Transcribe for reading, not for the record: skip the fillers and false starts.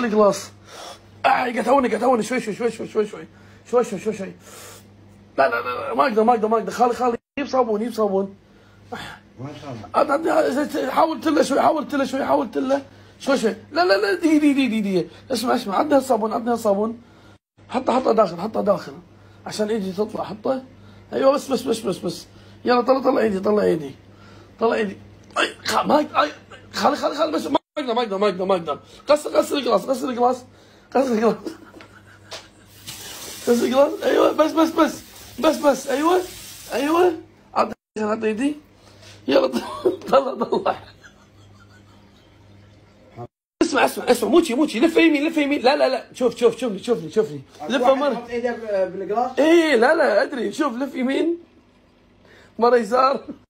لي جلاص. قاعد اوني شوي. لا ما اقدر. خالي جيب صابون ما شاء الله. حاولت له شوي. لا دي. اسمع عندنا الصابون. حطها داخل عشان ايدي تطلع. حطه. ايوه بس. يلا طلع ايدي. اي خالي بس. ما اقدر. قص الجلاس. ايوه بس. ايوه. عطني ايدي. يلا طلع. اسمع موتي لف يمين. لا شوفني لفه مره. حط ايدك بالجلاس. اي لا ادري. شوف لف يمين مره يسار.